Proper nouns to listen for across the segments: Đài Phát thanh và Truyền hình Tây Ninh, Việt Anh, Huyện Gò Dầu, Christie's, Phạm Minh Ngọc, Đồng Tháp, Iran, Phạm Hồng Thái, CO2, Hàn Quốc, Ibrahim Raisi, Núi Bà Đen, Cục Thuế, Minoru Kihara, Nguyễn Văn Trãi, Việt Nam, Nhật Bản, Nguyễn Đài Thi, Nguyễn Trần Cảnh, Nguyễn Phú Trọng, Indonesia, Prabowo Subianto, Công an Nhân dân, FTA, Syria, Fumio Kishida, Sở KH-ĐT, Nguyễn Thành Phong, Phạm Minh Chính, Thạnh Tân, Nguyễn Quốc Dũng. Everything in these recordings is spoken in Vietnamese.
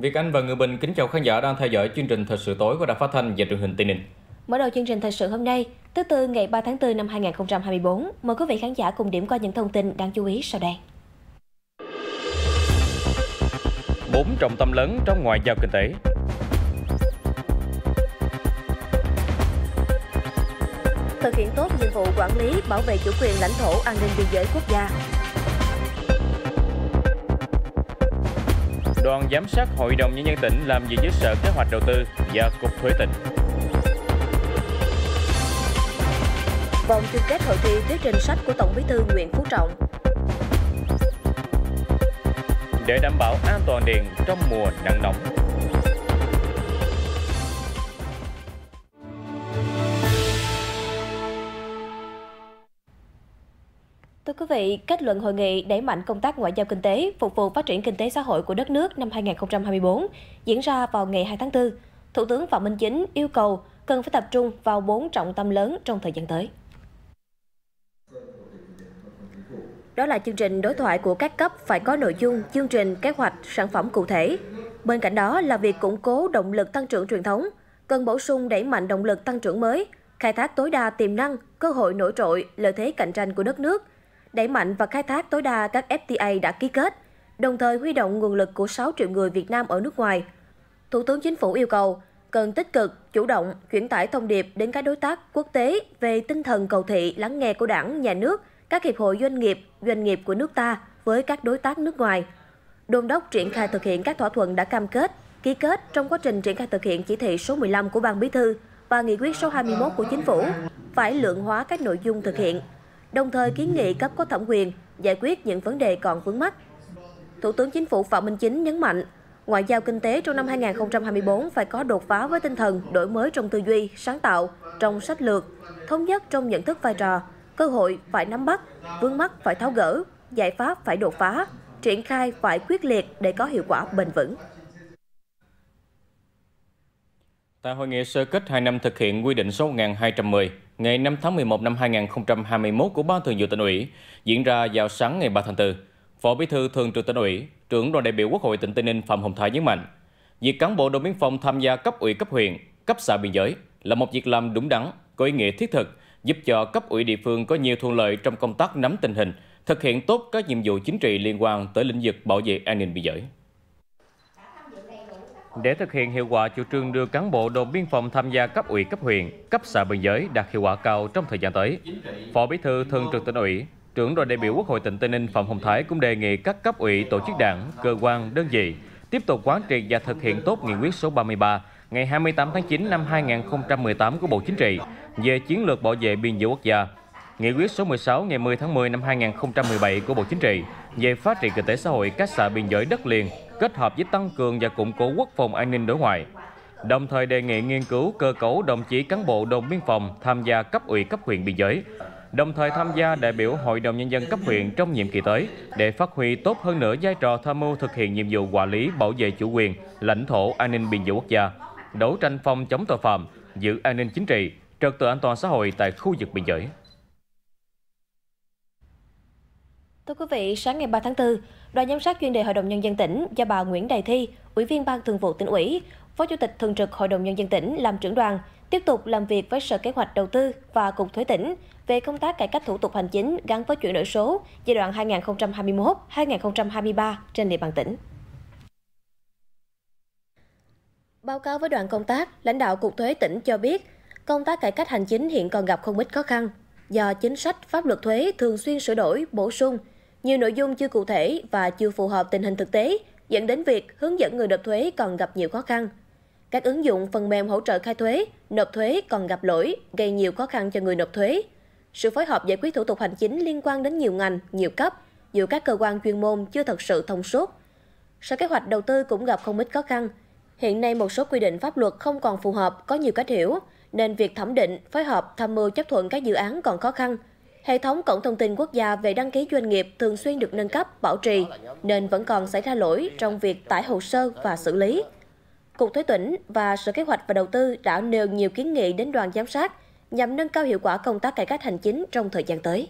Việt Anh và Người Bình kính chào khán giả đang theo dõi chương trình Thời sự tối của Đài Phát thanh và Truyền hình Tây Ninh. Mở đầu chương trình Thời sự hôm nay, thứ Tư ngày 3 tháng 4 năm 2024, mời quý vị khán giả cùng điểm qua những thông tin đáng chú ý sau đây. 4 trọng tâm lớn trong ngoại giao kinh tế. Thực hiện tốt nhiệm vụ quản lý, bảo vệ chủ quyền lãnh thổ, an ninh biên giới quốc gia. Đoàn giám sát Hội đồng Nhân dân tỉnh làm việc với Sở Kế hoạch Đầu tư và Cục Thuế tỉnh. Vòng chung kết hội thi thuyết trình sách của Tổng Bí thư Nguyễn Phú Trọng. Để đảm bảo an toàn điện trong mùa nắng nóng. Thưa quý vị, kết luận hội nghị đẩy mạnh công tác ngoại giao kinh tế, phục vụ phát triển kinh tế xã hội của đất nước năm 2024 diễn ra vào ngày 2 tháng 4. Thủ tướng Phạm Minh Chính yêu cầu cần phải tập trung vào 4 trọng tâm lớn trong thời gian tới. Đó là chương trình đối thoại của các cấp phải có nội dung, chương trình, kế hoạch, sản phẩm cụ thể. Bên cạnh đó là việc củng cố động lực tăng trưởng truyền thống, cần bổ sung đẩy mạnh động lực tăng trưởng mới, khai thác tối đa tiềm năng, cơ hội nổi trội, lợi thế cạnh tranh của đất nước, đẩy mạnh và khai thác tối đa các FTA đã ký kết, đồng thời huy động nguồn lực của 6 triệu người Việt Nam ở nước ngoài. Thủ tướng Chính phủ yêu cầu cần tích cực, chủ động, chuyển tải thông điệp đến các đối tác quốc tế về tinh thần cầu thị, lắng nghe của Đảng, Nhà nước, các hiệp hội doanh nghiệp của nước ta với các đối tác nước ngoài. Đôn đốc triển khai thực hiện các thỏa thuận đã cam kết, ký kết trong quá trình triển khai thực hiện chỉ thị số 15 của Ban Bí thư và nghị quyết số 21 của Chính phủ, phải lượng hóa các nội dung thực hiện, đồng thời kiến nghị cấp có thẩm quyền giải quyết những vấn đề còn vướng mắc. Thủ tướng Chính phủ Phạm Minh Chính nhấn mạnh, ngoại giao kinh tế trong năm 2024 phải có đột phá với tinh thần đổi mới trong tư duy, sáng tạo, trong sách lược, thống nhất trong nhận thức vai trò, cơ hội phải nắm bắt, vướng mắc phải tháo gỡ, giải pháp phải đột phá, triển khai phải quyết liệt để có hiệu quả bền vững. Tại hội nghị sơ kết 2 năm thực hiện quy định số 1210 ngày 5 tháng 11 năm 2021 của Ban Thường vụ Tỉnh ủy diễn ra vào sáng ngày 3 tháng 4, Phó Bí thư Thường trực Tỉnh ủy, Trưởng đoàn đại biểu Quốc hội tỉnh Tây Ninh Phạm Hồng Thái nhấn mạnh, việc cán bộ đồn biên phòng tham gia cấp ủy, cấp huyện, cấp xã biên giới là một việc làm đúng đắn, có ý nghĩa thiết thực, giúp cho cấp ủy địa phương có nhiều thuận lợi trong công tác nắm tình hình, thực hiện tốt các nhiệm vụ chính trị liên quan tới lĩnh vực bảo vệ an ninh biên giới. Để thực hiện hiệu quả chủ trương đưa cán bộ đồn biên phòng tham gia cấp ủy, cấp huyện, cấp xã biên giới đạt hiệu quả cao trong thời gian tới, Phó Bí thư Thường trực Tỉnh ủy, Trưởng đoàn đại biểu Quốc hội tỉnh Tây Ninh Phạm Hồng Thái cũng đề nghị các cấp ủy, tổ chức đảng, cơ quan, đơn vị tiếp tục quán triệt và thực hiện tốt nghị quyết số 33 ngày 28 tháng 9 năm 2018 của Bộ Chính trị về chiến lược bảo vệ biên giới quốc gia, nghị quyết số 16 ngày 10 tháng 10 năm 2017 của Bộ Chính trị về phát triển kinh tế xã hội các xã biên giới đất liền kết hợp với tăng cường và củng cố quốc phòng an ninh đối ngoại. Đồng thời đề nghị nghiên cứu cơ cấu đồng chí cán bộ đồn biên phòng tham gia cấp ủy, cấp huyện biên giới, đồng thời tham gia đại biểu Hội đồng Nhân dân cấp huyện trong nhiệm kỳ tới để phát huy tốt hơn nữa vai trò tham mưu thực hiện nhiệm vụ quản lý bảo vệ chủ quyền, lãnh thổ, an ninh biên giới quốc gia, đấu tranh phòng chống tội phạm, giữ an ninh chính trị, trật tự an toàn xã hội tại khu vực biên giới. Thưa quý vị, sáng ngày 3 tháng 4, Đoàn giám sát chuyên đề Hội đồng Nhân dân tỉnh do bà Nguyễn Đài Thi, Ủy viên Ban Thường vụ Tỉnh ủy, Phó Chủ tịch Thường trực Hội đồng Nhân dân tỉnh làm trưởng đoàn, tiếp tục làm việc với Sở Kế hoạch Đầu tư và Cục Thuế tỉnh về công tác cải cách thủ tục hành chính gắn với chuyển đổi số giai đoạn 2021-2023 trên địa bàn tỉnh. Báo cáo với đoàn công tác, lãnh đạo Cục Thuế tỉnh cho biết, công tác cải cách hành chính hiện còn gặp không ít khó khăn do chính sách pháp luật thuế thường xuyên sửa đổi, bổ sung, nhiều nội dung chưa cụ thể và chưa phù hợp tình hình thực tế, dẫn đến việc hướng dẫn người nộp thuế còn gặp nhiều khó khăn. Các ứng dụng phần mềm hỗ trợ khai thuế, nộp thuế còn gặp lỗi, gây nhiều khó khăn cho người nộp thuế. Sự phối hợp giải quyết thủ tục hành chính liên quan đến nhiều ngành, nhiều cấp, giữa các cơ quan chuyên môn chưa thật sự thông suốt. Sở Kế hoạch Đầu tư cũng gặp không ít khó khăn. Hiện nay một số quy định pháp luật không còn phù hợp, có nhiều cách hiểu, nên việc thẩm định, phối hợp, tham mưu chấp thuận các dự án còn khó khăn. Hệ thống Cổng thông tin quốc gia về đăng ký doanh nghiệp thường xuyên được nâng cấp, bảo trì, nên vẫn còn xảy ra lỗi trong việc tải hồ sơ và xử lý. Cục Thuế tỉnh và Sở Kế hoạch và Đầu tư đã nêu nhiều kiến nghị đến đoàn giám sát nhằm nâng cao hiệu quả công tác cải cách hành chính trong thời gian tới.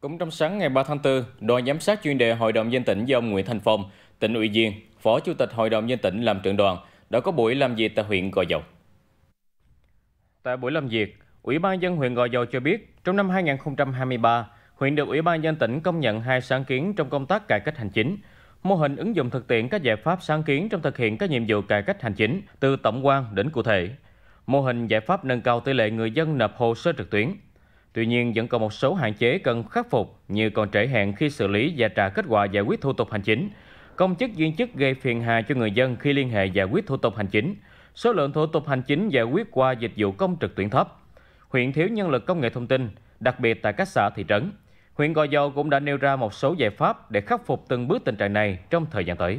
Cũng trong sáng ngày 3 tháng 4, đoàn giám sát chuyên đề Hội đồng dân tỉnh do ông Nguyễn Thành Phong, tỉnh ủy viên, Phó Chủ tịch Hội đồng dân tỉnh làm trưởng đoàn, đã có buổi làm việc tại huyện Gò Dầu. Tại buổi làm việc, Ủy ban nhân dân huyện Gò Dầu cho biết, trong năm 2023, huyện được Ủy ban nhân dân tỉnh công nhận 2 sáng kiến trong công tác cải cách hành chính, mô hình ứng dụng thực tiễn các giải pháp sáng kiến trong thực hiện các nhiệm vụ cải cách hành chính từ tổng quan đến cụ thể, mô hình giải pháp nâng cao tỷ lệ người dân nộp hồ sơ trực tuyến. Tuy nhiên, vẫn còn một số hạn chế cần khắc phục như còn trễ hạn khi xử lý và trả kết quả giải quyết thủ tục hành chính, công chức viên chức gây phiền hà cho người dân khi liên hệ giải quyết thủ tục hành chính, số lượng thủ tục hành chính giải quyết qua dịch vụ công trực tuyến thấp, huyện thiếu nhân lực công nghệ thông tin, đặc biệt tại các xã thị trấn. Huyện Gò Dầu cũng đã nêu ra một số giải pháp để khắc phục từng bước tình trạng này trong thời gian tới.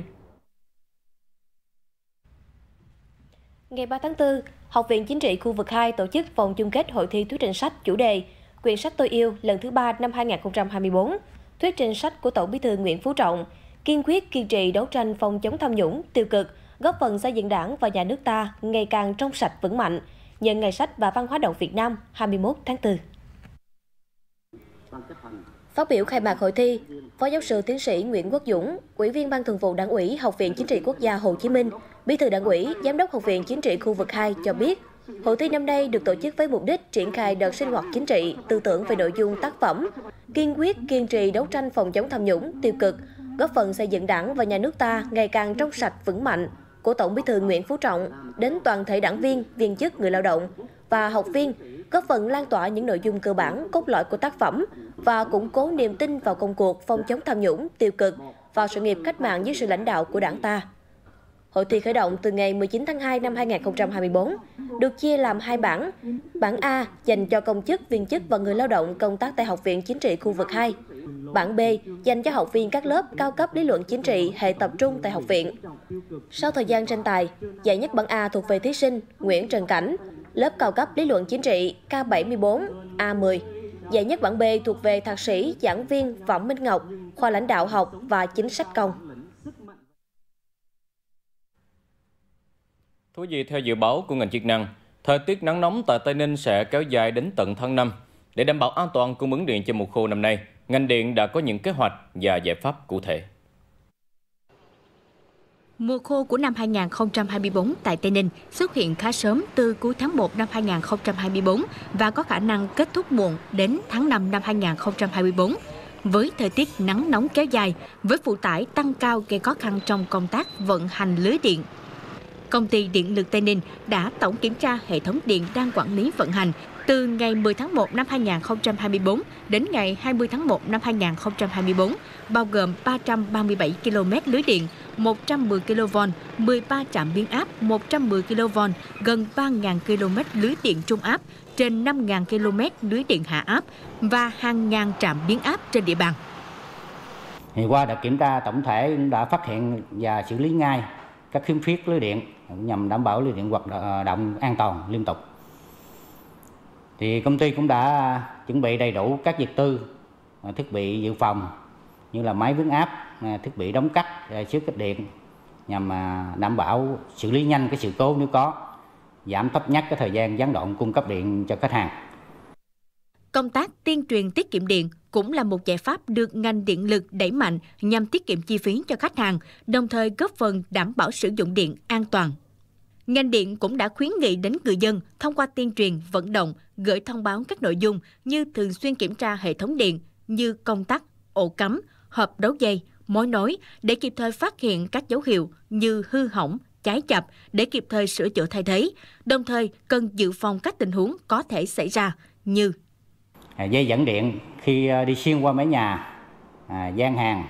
Ngày 3 tháng 4, Học viện Chính trị khu vực 2 tổ chức vòng chung kết hội thi thuyết trình sách chủ đề Quyển sách tôi yêu lần thứ 3 năm 2024, thuyết trình sách của Tổng Bí thư Nguyễn Phú Trọng, kiên quyết kiên trì đấu tranh phòng chống tham nhũng, tiêu cực, góp phần xây dựng Đảng và nhà nước ta ngày càng trong sạch vững mạnh, nhân ngày sách và văn hóa đọc Việt Nam 21 tháng 4. Phát biểu khai mạc hội thi, Phó giáo sư tiến sĩ Nguyễn Quốc Dũng, Ủy viên Ban Thường vụ Đảng ủy Học viện Chính trị Quốc gia Hồ Chí Minh, Bí thư Đảng ủy, Giám đốc Học viện Chính trị khu vực 2 cho biết, hội thi năm nay được tổ chức với mục đích triển khai đợt sinh hoạt chính trị, tư tưởng về nội dung tác phẩm, kiên quyết kiên trì đấu tranh phòng chống tham nhũng, tiêu cực, góp phần xây dựng Đảng và nhà nước ta ngày càng trong sạch vững mạnh của Tổng Bí thư Nguyễn Phú Trọng đến toàn thể đảng viên, viên chức, người lao động và học viên, góp phần lan tỏa những nội dung cơ bản, cốt lõi của tác phẩm và củng cố niềm tin vào công cuộc phòng chống tham nhũng, tiêu cực và sự nghiệp cách mạng dưới sự lãnh đạo của Đảng ta. Hội thi khởi động từ ngày 19 tháng 2 năm 2024, được chia làm 2 bảng. Bảng A dành cho công chức, viên chức và người lao động công tác tại Học viện Chính trị khu vực 2. Bảng B dành cho học viên các lớp cao cấp lý luận chính trị hệ tập trung tại học viện. Sau thời gian tranh tài, giải nhất bảng A thuộc về thí sinh Nguyễn Trần Cảnh, lớp cao cấp lý luận chính trị K74, A10. Giải nhất bảng B thuộc về thạc sĩ, giảng viên Phạm Minh Ngọc, khoa lãnh đạo học và chính sách công. Thú vị, theo dự báo của ngành chức năng, thời tiết nắng nóng tại Tây Ninh sẽ kéo dài đến tận tháng 5. Để đảm bảo an toàn cung ứng điện cho mùa khô năm nay, ngành điện đã có những kế hoạch và giải pháp cụ thể. Mùa khô của năm 2024 tại Tây Ninh xuất hiện khá sớm từ cuối tháng 1 năm 2024 và có khả năng kết thúc muộn đến tháng 5 năm 2024. Với thời tiết nắng nóng kéo dài, với phụ tải tăng cao gây khó khăn trong công tác vận hành lưới điện. Công ty Điện lực Tây Ninh đã tổng kiểm tra hệ thống điện đang quản lý vận hành từ ngày 10 tháng 1 năm 2024 đến ngày 20 tháng 1 năm 2024, bao gồm 337 km lưới điện, 110 kV, 13 trạm biến áp 110 kV, gần 3.000 km lưới điện trung áp, trên 5.000 km lưới điện hạ áp và hàng ngàn trạm biến áp trên địa bàn. Thì qua đợt kiểm tra tổng thể đã phát hiện và xử lý ngay các khiếm khuyết lưới điện nhằm đảm bảo lưới điện hoạt động an toàn liên tục. Thì công ty cũng đã chuẩn bị đầy đủ các vật tư, thiết bị dự phòng như là máy biến áp, thiết bị đóng cắt, chứa kích điện nhằm đảm bảo xử lý nhanh cái sự cố nếu có, giảm thấp nhất cái thời gian gián đoạn cung cấp điện cho khách hàng. Công tác tuyên truyền tiết kiệm điện cũng là một giải pháp được ngành điện lực đẩy mạnh nhằm tiết kiệm chi phí cho khách hàng, đồng thời góp phần đảm bảo sử dụng điện an toàn. Ngành điện cũng đã khuyến nghị đến người dân thông qua tuyên truyền, vận động, gửi thông báo các nội dung như thường xuyên kiểm tra hệ thống điện như công tắc, ổ cắm, hộp đấu dây, mối nối để kịp thời phát hiện các dấu hiệu như hư hỏng, cháy chập để kịp thời sửa chữa thay thế, đồng thời cần dự phòng các tình huống có thể xảy ra như dây dẫn điện khi đi xuyên qua mái nhà, gian hàng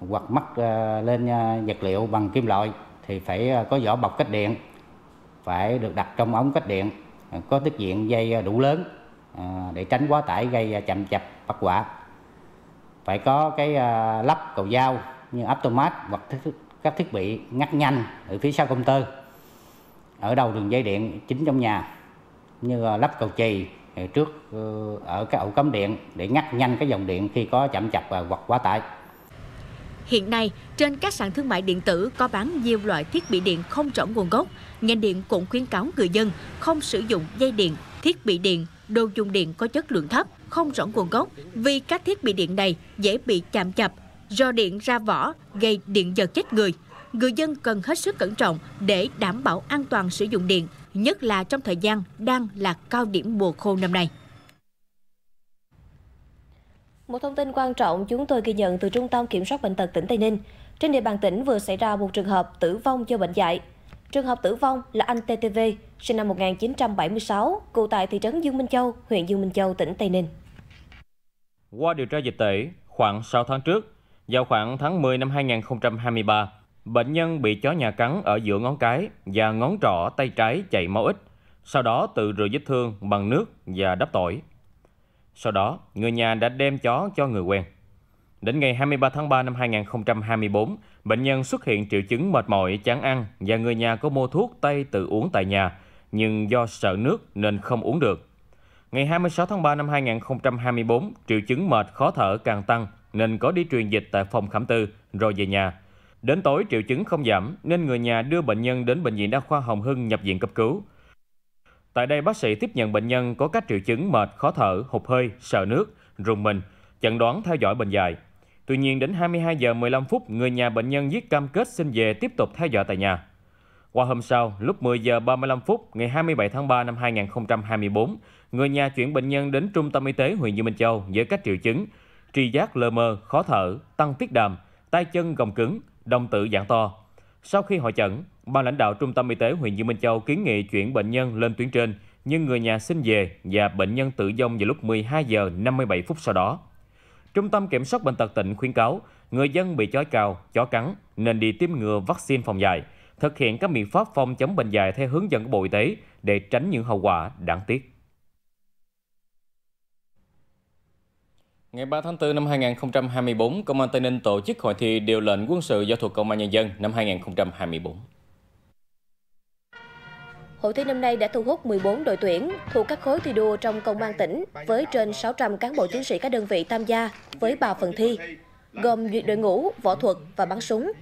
hoặc mắc lên vật liệu bằng kim loại thì phải có vỏ bọc cách điện, phải được đặt trong ống cách điện, có tiết diện dây đủ lớn để tránh quá tải gây chậm chập bất quả. Phải có cái lắp cầu dao như automat hoặc các thiết bị ngắt nhanh ở phía sau công tơ, ở đầu đường dây điện chính trong nhà, như lắp cầu chì trước ở cái ổ cắm điện để ngắt nhanh cái dòng điện khi có chậm chập hoặc quá tải. Hiện nay, trên các sàn thương mại điện tử có bán nhiều loại thiết bị điện không rõ nguồn gốc. Ngành điện cũng khuyến cáo người dân không sử dụng dây điện, thiết bị điện, đồ dùng điện có chất lượng thấp, không rõ nguồn gốc vì các thiết bị điện này dễ bị chạm chập, rò điện ra vỏ gây điện giật chết người. Người dân cần hết sức cẩn trọng để đảm bảo an toàn sử dụng điện, nhất là trong thời gian đang là cao điểm mùa khô năm nay. Một thông tin quan trọng chúng tôi ghi nhận từ Trung tâm Kiểm soát Bệnh tật tỉnh Tây Ninh. Trên địa bàn tỉnh vừa xảy ra một trường hợp tử vong do bệnh dại. Trường hợp tử vong là anh TTV, sinh năm 1976, ngụ tại thị trấn Dương Minh Châu, huyện Dương Minh Châu, tỉnh Tây Ninh. Qua điều tra dịch tễ, khoảng 6 tháng trước, vào khoảng tháng 10 năm 2023, bệnh nhân bị chó nhà cắn ở giữa ngón cái và ngón trỏ tay trái chảy máu ít, sau đó tự rửa vết thương bằng nước và đắp tỏi. Sau đó, người nhà đã đem chó cho người quen. Đến ngày 23 tháng 3 năm 2024, bệnh nhân xuất hiện triệu chứng mệt mỏi, chán ăn và người nhà có mua thuốc tây tự uống tại nhà, nhưng do sợ nước nên không uống được. Ngày 26 tháng 3 năm 2024, triệu chứng mệt, khó thở càng tăng nên có đi truyền dịch tại phòng khám tư rồi về nhà. Đến tối triệu chứng không giảm nên người nhà đưa bệnh nhân đến Bệnh viện Đa khoa Hồng Hưng nhập viện cấp cứu. Tại đây bác sĩ tiếp nhận bệnh nhân có các triệu chứng mệt, khó thở, hụt hơi, sợ nước, rùng mình, chẩn đoán theo dõi bệnh dại. Tuy nhiên đến 22 giờ 15 phút, người nhà bệnh nhân viết cam kết xin về tiếp tục theo dõi tại nhà. Qua hôm sau, lúc 10 giờ 35 phút ngày 27 tháng 3 năm 2024, người nhà chuyển bệnh nhân đến Trung tâm Y tế huyện Dương Minh Châu với các triệu chứng tri giác lờ mờ, khó thở, tăng tiết đàm, tay chân gồng cứng, đồng tử giãn to. Sau khi hội chẩn, ban lãnh đạo Trung tâm Y tế huyện Dương Minh Châu kiến nghị chuyển bệnh nhân lên tuyến trên, nhưng người nhà xin về và bệnh nhân tử vong vào lúc 12 giờ 57 phút sau đó. Trung tâm Kiểm soát Bệnh tật tỉnh khuyến cáo người dân bị chó cào, chó cắn nên đi tiêm ngừa vaccine phòng dại, thực hiện các biện pháp phòng chống bệnh dại theo hướng dẫn của Bộ Y tế để tránh những hậu quả đáng tiếc. Ngày 3 tháng 4 năm 2024, Công an Tây Ninh tổ chức hội thi điều lệnh quân sự do thuộc Công an Nhân dân năm 2024. Hội thi năm nay đã thu hút 14 đội tuyển thuộc các khối thi đua trong Công an tỉnh với trên 600 cán bộ chiến sĩ các đơn vị tham gia với 3 phần thi, gồm duyệt đội ngũ, võ thuật và bắn súng.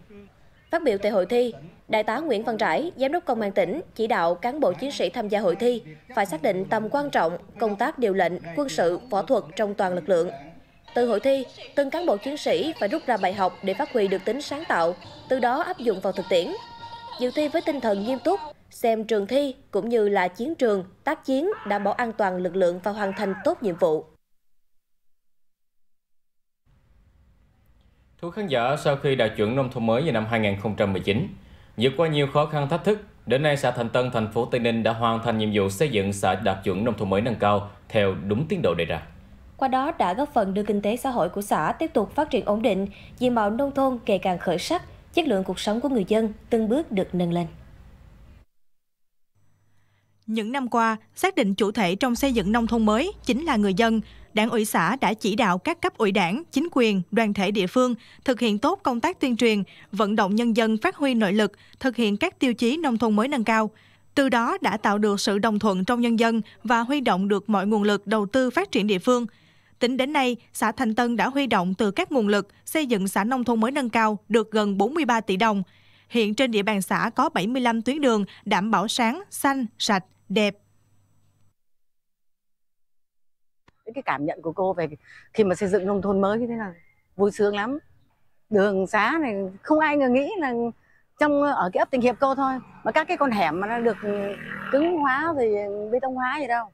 Phát biểu tại hội thi, Đại tá Nguyễn Văn Trãi, Giám đốc Công an tỉnh chỉ đạo cán bộ chiến sĩ tham gia hội thi phải xác định tầm quan trọng công tác điều lệnh, quân sự, võ thuật trong toàn lực lượng. Từ hội thi, từng cán bộ chiến sĩ phải rút ra bài học để phát huy được tính sáng tạo, từ đó áp dụng vào thực tiễn. Dự thi với tinh thần nghiêm túc, xem trường thi cũng như là chiến trường, tác chiến đảm bảo an toàn lực lượng và hoàn thành tốt nhiệm vụ. Thưa khán giả, sau khi đạt chuẩn nông thôn mới vào năm 2019, vượt qua nhiều khó khăn thách thức, đến nay xã Thạnh Tân, thành phố Tây Ninh đã hoàn thành nhiệm vụ xây dựng xã đạt chuẩn nông thôn mới nâng cao theo đúng tiến độ đề ra. Qua đó đã góp phần đưa kinh tế xã hội của xã tiếp tục phát triển ổn định, diện mạo nông thôn ngày càng khởi sắc, chất lượng cuộc sống của người dân từng bước được nâng lên. Những năm qua, xác định chủ thể trong xây dựng nông thôn mới chính là người dân, Đảng ủy xã đã chỉ đạo các cấp ủy Đảng, chính quyền, đoàn thể địa phương thực hiện tốt công tác tuyên truyền, vận động nhân dân phát huy nội lực, thực hiện các tiêu chí nông thôn mới nâng cao. Từ đó đã tạo được sự đồng thuận trong nhân dân và huy động được mọi nguồn lực đầu tư phát triển địa phương. Tính đến nay, xã Thạnh Tân đã huy động từ các nguồn lực xây dựng xã nông thôn mới nâng cao được gần 43 tỷ đồng. Hiện trên địa bàn xã có 75 tuyến đường đảm bảo sáng, xanh, sạch, đẹp. Cái cảm nhận của cô về khi mà xây dựng nông thôn mới như thế là vui sướng lắm. Đường xá này không ai ngờ nghĩ là ở cái ấp Tình Hiệp cô thôi mà các cái con hẻm mà nó được cứng hóa thì bê tông hóa gì đâu.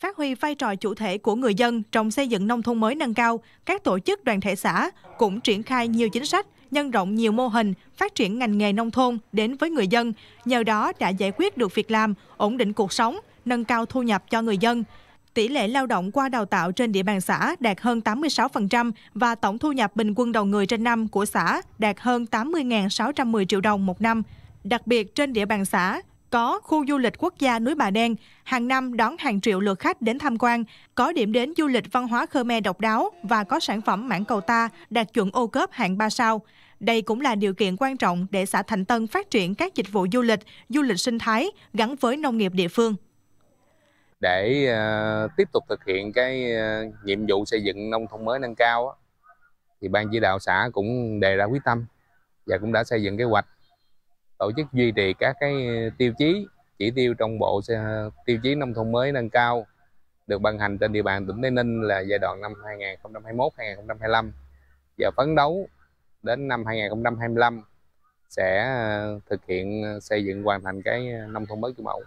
Phát huy vai trò chủ thể của người dân trong xây dựng nông thôn mới nâng cao, các tổ chức đoàn thể xã cũng triển khai nhiều chính sách, nhân rộng nhiều mô hình, phát triển ngành nghề nông thôn đến với người dân, nhờ đó đã giải quyết được việc làm, ổn định cuộc sống, nâng cao thu nhập cho người dân. Tỷ lệ lao động qua đào tạo trên địa bàn xã đạt hơn 86% và tổng thu nhập bình quân đầu người trên năm của xã đạt hơn 80.610 triệu đồng một năm. Đặc biệt trên địa bàn xã có khu du lịch quốc gia Núi Bà Đen, hàng năm đón hàng triệu lượt khách đến tham quan, có điểm đến du lịch văn hóa Khmer độc đáo và có sản phẩm mãng cầu ta đạt chuẩn ô cốp hạng 3 sao. Đây cũng là điều kiện quan trọng để xã Thạnh Tân phát triển các dịch vụ du lịch sinh thái gắn với nông nghiệp địa phương. Để tiếp tục thực hiện cái nhiệm vụ xây dựng nông thôn mới nâng cao thì ban chỉ đạo xã cũng đề ra quyết tâm và cũng đã xây dựng kế hoạch tổ chức duy trì các cái tiêu chí chỉ tiêu trong bộ tiêu chí nông thôn mới nâng cao được ban hành trên địa bàn tỉnh Tây Ninh là giai đoạn năm 2021-2025 và phấn đấu đến năm 2025 sẽ thực hiện xây dựng hoàn thành cái nông thôn mới kiểu mẫu.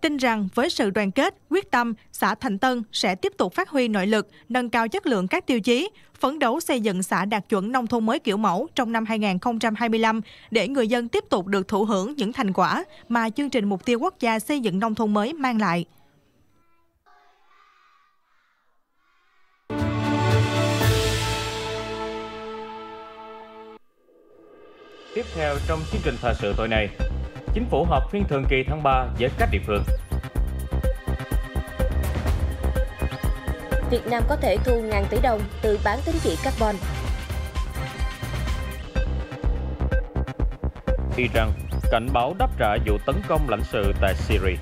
Tin rằng với sự đoàn kết, quyết tâm, xã Thạnh Tân sẽ tiếp tục phát huy nội lực, nâng cao chất lượng các tiêu chí, phấn đấu xây dựng xã đạt chuẩn nông thôn mới kiểu mẫu trong năm 2025 để người dân tiếp tục được thụ hưởng những thành quả mà chương trình mục tiêu quốc gia xây dựng nông thôn mới mang lại. Tiếp theo trong chương trình thời sự tối nay, Chính phủ họp phiên thường kỳ tháng 3 với các địa phương. Việt Nam có thể thu ngàn tỷ đồng từ bán tín chỉ carbon. Iran cảnh báo đáp trả vụ tấn công lãnh sự tại Syria.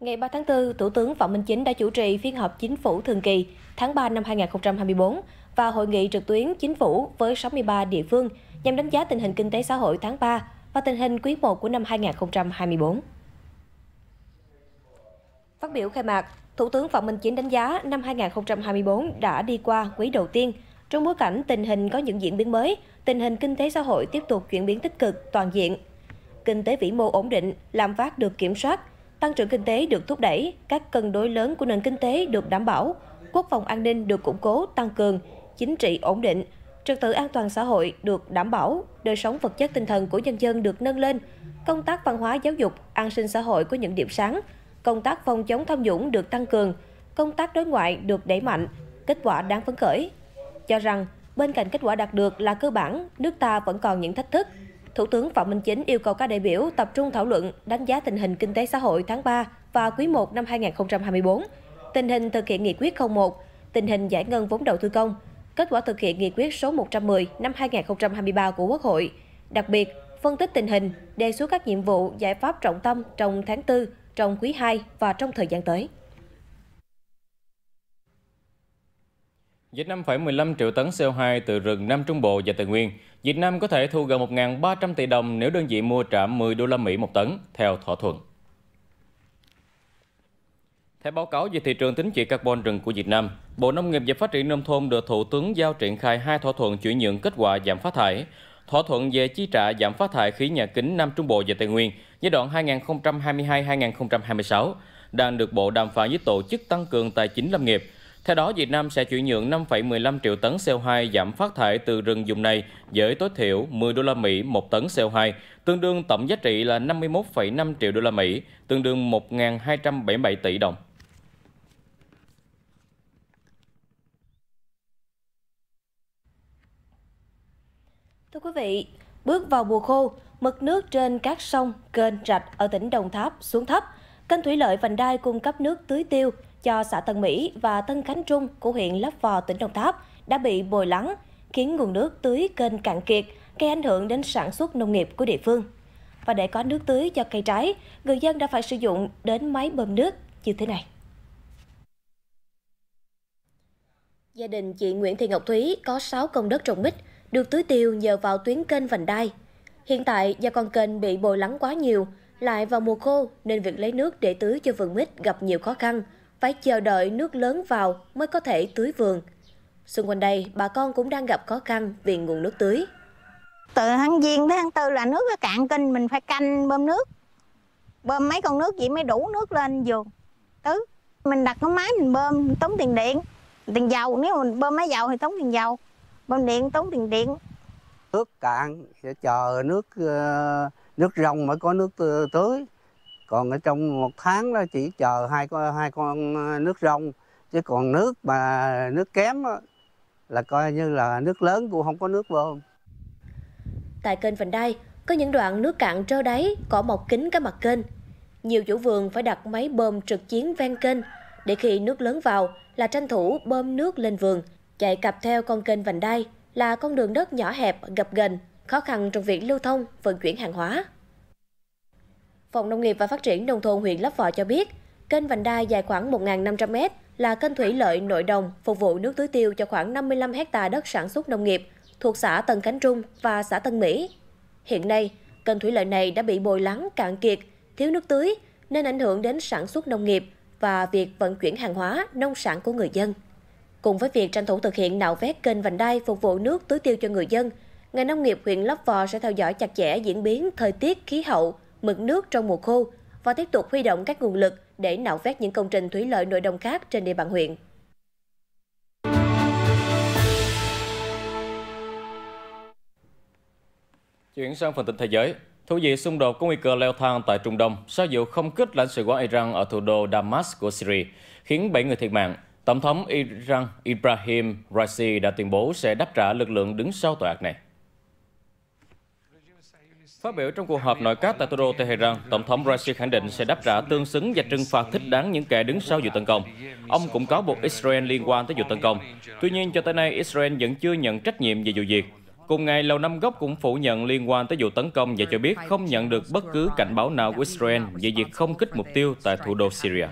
Ngày 3 tháng 4, Thủ tướng Phạm Minh Chính đã chủ trì phiên họp Chính phủ thường kỳ tháng 3 năm 2024 và hội nghị trực tuyến Chính phủ với 63 địa phương nhằm đánh giá tình hình kinh tế xã hội tháng 3 và tình hình quý 1 của năm 2024. Phát biểu khai mạc, Thủ tướng Phạm Minh Chính đánh giá năm 2024 đã đi qua quý đầu tiên. Trong bối cảnh tình hình có những diễn biến mới, tình hình kinh tế xã hội tiếp tục chuyển biến tích cực toàn diện. Kinh tế vĩ mô ổn định, lạm phát được kiểm soát, tăng trưởng kinh tế được thúc đẩy, các cân đối lớn của nền kinh tế được đảm bảo, quốc phòng an ninh được củng cố, tăng cường, chính trị ổn định, trật tự an toàn xã hội được đảm bảo, đời sống vật chất tinh thần của nhân dân được nâng lên, công tác văn hóa giáo dục, an sinh xã hội có những điểm sáng, công tác phòng chống tham nhũng được tăng cường, công tác đối ngoại được đẩy mạnh, kết quả đáng phấn khởi. Cho rằng, bên cạnh kết quả đạt được là cơ bản, nước ta vẫn còn những thách thức. Thủ tướng Phạm Minh Chính yêu cầu các đại biểu tập trung thảo luận, đánh giá tình hình kinh tế xã hội tháng 3 và quý 1 năm 2024, tình hình thực hiện nghị quyết 01, tình hình giải ngân vốn đầu tư công, kết quả thực hiện nghị quyết số 110 năm 2023 của Quốc hội. Đặc biệt, phân tích tình hình, đề xuất các nhiệm vụ, giải pháp trọng tâm trong tháng 4, trong quý 2 và trong thời gian tới. Với 5,15 triệu tấn CO2 từ rừng Nam Trung Bộ và Tây Nguyên, Việt Nam có thể thu gần 1.300 tỷ đồng nếu đơn vị mua trả 10 đô la Mỹ một tấn, theo thỏa thuận. Theo báo cáo về thị trường tín chỉ carbon rừng của Việt Nam, Bộ Nông nghiệp và Phát triển Nông thôn được Thủ tướng giao triển khai 2 thỏa thuận chuyển nhượng kết quả giảm phát thải. Thỏa thuận về chi trả giảm phát thải khí nhà kính Nam Trung Bộ và Tây Nguyên giai đoạn 2022-2026 đang được Bộ đàm phán với tổ chức tăng cường tài chính lâm nghiệp. Theo đó, Việt Nam sẽ chuyển nhượng 5,15 triệu tấn CO2 giảm phát thải từ rừng vùng này với tối thiểu 10 đô la Mỹ một tấn CO2, tương đương tổng giá trị là 51,5 triệu đô la Mỹ, tương đương 1.277 tỷ đồng. Thưa quý vị, bước vào mùa khô, mực nước trên các sông, kênh, rạch ở tỉnh Đồng Tháp xuống thấp, kênh thủy lợi Vành Đai cung cấp nước tưới tiêu cho xã Tân Mỹ và Tân Khánh Trung của huyện Lấp Vò, tỉnh Đồng Tháp đã bị bồi lắng, khiến nguồn nước tưới kênh cạn kiệt, gây ảnh hưởng đến sản xuất nông nghiệp của địa phương. Và để có nước tưới cho cây trái, người dân đã phải sử dụng đến máy bơm nước như thế này. Gia đình chị Nguyễn Thị Ngọc Thúy có 6 công đất trồng mít, được tưới tiêu nhờ vào tuyến kênh Vành Đai. Hiện tại, do con kênh bị bồi lắng quá nhiều, lại vào mùa khô nên việc lấy nước để tưới cho vườn mít gặp nhiều khó khăn, phải chờ đợi nước lớn vào mới có thể tưới vườn. Xung quanh đây, bà con cũng đang gặp khó khăn vì nguồn nước tưới. Từ tháng Giêng tới tháng Tư là nước nó cạn kênh, mình phải canh bơm nước. Bơm mấy con nước vậy mới đủ nước lên vườn tưới. Mình đặt cái máy mình bơm, tốn tiền điện, tiền dầu. Nếu mình bơm máy dầu thì tốn tiền dầu, bơm điện tốn tiền điện. Nước cạn, sẽ chờ nước ròng mới có nước tưới. Còn ở trong một tháng đó chỉ chờ hai con nước rong, chứ còn nước mà nước kém đó, là coi như là nước lớn cũng không có nước bơm. Tại kênh Vành Đai có những đoạn nước cạn trơ đáy, cỏ mọc kín cả mặt kênh. Nhiều chủ vườn phải đặt máy bơm trực chiến ven kênh để khi nước lớn vào là tranh thủ bơm nước lên vườn. Chạy cặp theo con kênh Vành Đai là con đường đất nhỏ hẹp, gập ghềnh, khó khăn trong việc lưu thông, vận chuyển hàng hóa. Phòng Nông nghiệp và Phát triển Nông thôn huyện Lấp Vò cho biết, kênh Vành Đai dài khoảng 1.500 m là kênh thủy lợi nội đồng, phục vụ nước tưới tiêu cho khoảng 55 ha đất sản xuất nông nghiệp thuộc xã Tân Khánh Trung và xã Tân Mỹ. Hiện nay, Kênh thủy lợi này đã bị bồi lắng, cạn kiệt, thiếu nước tưới nên ảnh hưởng đến sản xuất nông nghiệp và việc vận chuyển hàng hóa, nông sản của người dân. Cùng với việc tranh thủ thực hiện nạo vét kênh vành đai phục vụ nước tưới tiêu cho người dân, ngành nông nghiệp huyện Lấp Vò sẽ theo dõi chặt chẽ diễn biến thời tiết, khí hậu, mực nước trong mùa khô và tiếp tục huy động các nguồn lực để nạo vét những công trình thủy lợi nội đồng khác trên địa bàn huyện. Chuyển sang phần tin thế giới, Thổ Nhĩ xung đột có nguy cơ leo thang tại Trung Đông sau vụ không kích lãnh sự quán Iran ở thủ đô Damas của Syria, khiến 7 người thiệt mạng. Tổng thống Iran Ibrahim Raisi đã tuyên bố sẽ đáp trả lực lượng đứng sau tội ác này. Phát biểu trong cuộc họp nội các tại thủ đô Tehran, Tổng thống Raisi khẳng định sẽ đáp trả tương xứng và trừng phạt thích đáng những kẻ đứng sau vụ tấn công. Ông cũng cáo buộc Israel liên quan tới vụ tấn công. Tuy nhiên, cho tới nay, Israel vẫn chưa nhận trách nhiệm về vụ việc. Cùng ngày, Lầu Năm Góc cũng phủ nhận liên quan tới vụ tấn công và cho biết không nhận được bất cứ cảnh báo nào của Israel về việc không kích mục tiêu tại thủ đô Syria.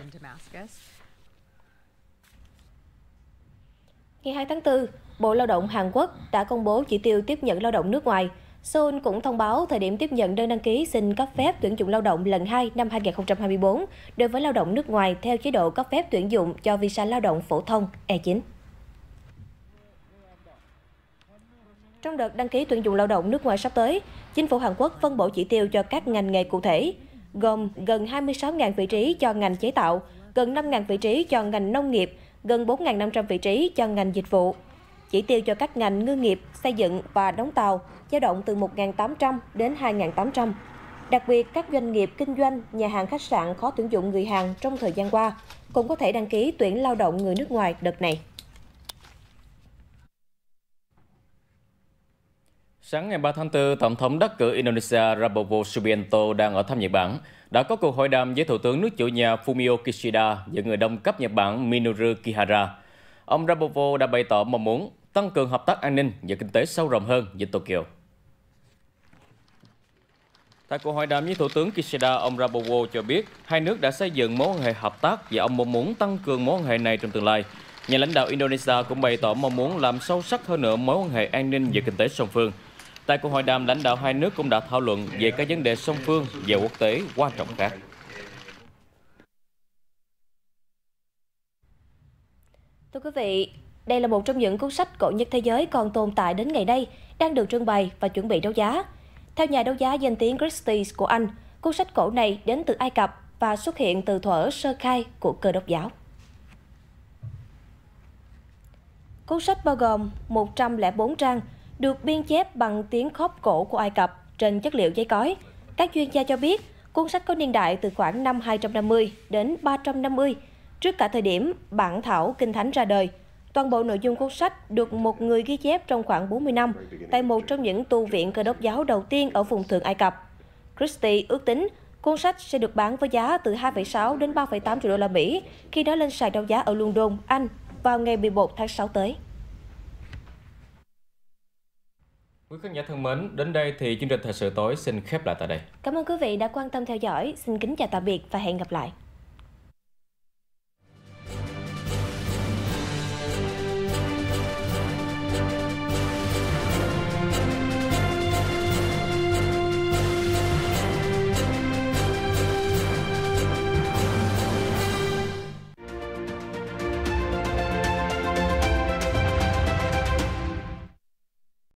Ngày 2 tháng 4, Bộ Lao động Hàn Quốc đã công bố chỉ tiêu tiếp nhận lao động nước ngoài. Seoul cũng thông báo thời điểm tiếp nhận đơn đăng ký xin cấp phép tuyển dụng lao động lần 2 năm 2024 đối với lao động nước ngoài theo chế độ cấp phép tuyển dụng cho visa lao động phổ thông E9. Trong đợt đăng ký tuyển dụng lao động nước ngoài sắp tới, chính phủ Hàn Quốc phân bổ chỉ tiêu cho các ngành nghề cụ thể, gồm gần 26.000 vị trí cho ngành chế tạo, gần 5.000 vị trí cho ngành nông nghiệp, gần 4.500 vị trí cho ngành dịch vụ. Chỉ tiêu cho các ngành ngư nghiệp, xây dựng và đóng tàu dao động từ 1.800 đến 2.800. Đặc biệt, các doanh nghiệp kinh doanh, nhà hàng khách sạn khó tuyển dụng người Hàn trong thời gian qua cũng có thể đăng ký tuyển lao động người nước ngoài đợt này. Sáng ngày 3 tháng 4, Tổng thống đắc cử Indonesia Prabowo Subianto đang ở thăm Nhật Bản đã có cuộc hội đàm với Thủ tướng nước chủ nhà Fumio Kishida và người đồng cấp Nhật Bản Minoru Kihara. Ông Prabowo đã bày tỏ mong muốn tăng cường hợp tác an ninh và kinh tế sâu rộng hơn với Tokyo. Tại cuộc hội đàm với Thủ tướng Kishida, ông Prabowo cho biết hai nước đã xây dựng mối quan hệ hợp tác và ông mong muốn tăng cường mối quan hệ này trong tương lai. Nhà lãnh đạo Indonesia cũng bày tỏ mong muốn làm sâu sắc hơn nữa mối quan hệ an ninh và kinh tế song phương. Tại cuộc hội đàm, lãnh đạo hai nước cũng đã thảo luận về các vấn đề song phương và quốc tế quan trọng khác. Thưa quý vị, đây là một trong những cuốn sách cổ nhất thế giới còn tồn tại đến ngày nay, đang được trưng bày và chuẩn bị đấu giá. Theo nhà đấu giá danh tiếng Christie's của Anh, cuốn sách cổ này đến từ Ai Cập và xuất hiện từ thuở sơ khai của Cơ đốc giáo. Cuốn sách bao gồm 104 trang, được biên chép bằng tiếng khóp cổ của Ai Cập trên chất liệu giấy cói. Các chuyên gia cho biết, cuốn sách có niên đại từ khoảng năm 250 đến 350, trước cả thời điểm bản thảo Kinh Thánh ra đời. Toàn bộ nội dung cuốn sách được một người ghi chép trong khoảng 40 năm tại một trong những tu viện Cơ đốc giáo đầu tiên ở vùng Thượng Ai Cập. Christie ước tính cuốn sách sẽ được bán với giá từ 2,6 đến 3,8 triệu đô la Mỹ khi nó lên sàn đấu giá ở London, Anh vào ngày 11 tháng 6 tới. Quý khán giả thân mến, đến đây thì chương trình Thời sự tối xin khép lại tại đây. Cảm ơn quý vị đã quan tâm theo dõi. Xin kính chào tạm biệt và hẹn gặp lại.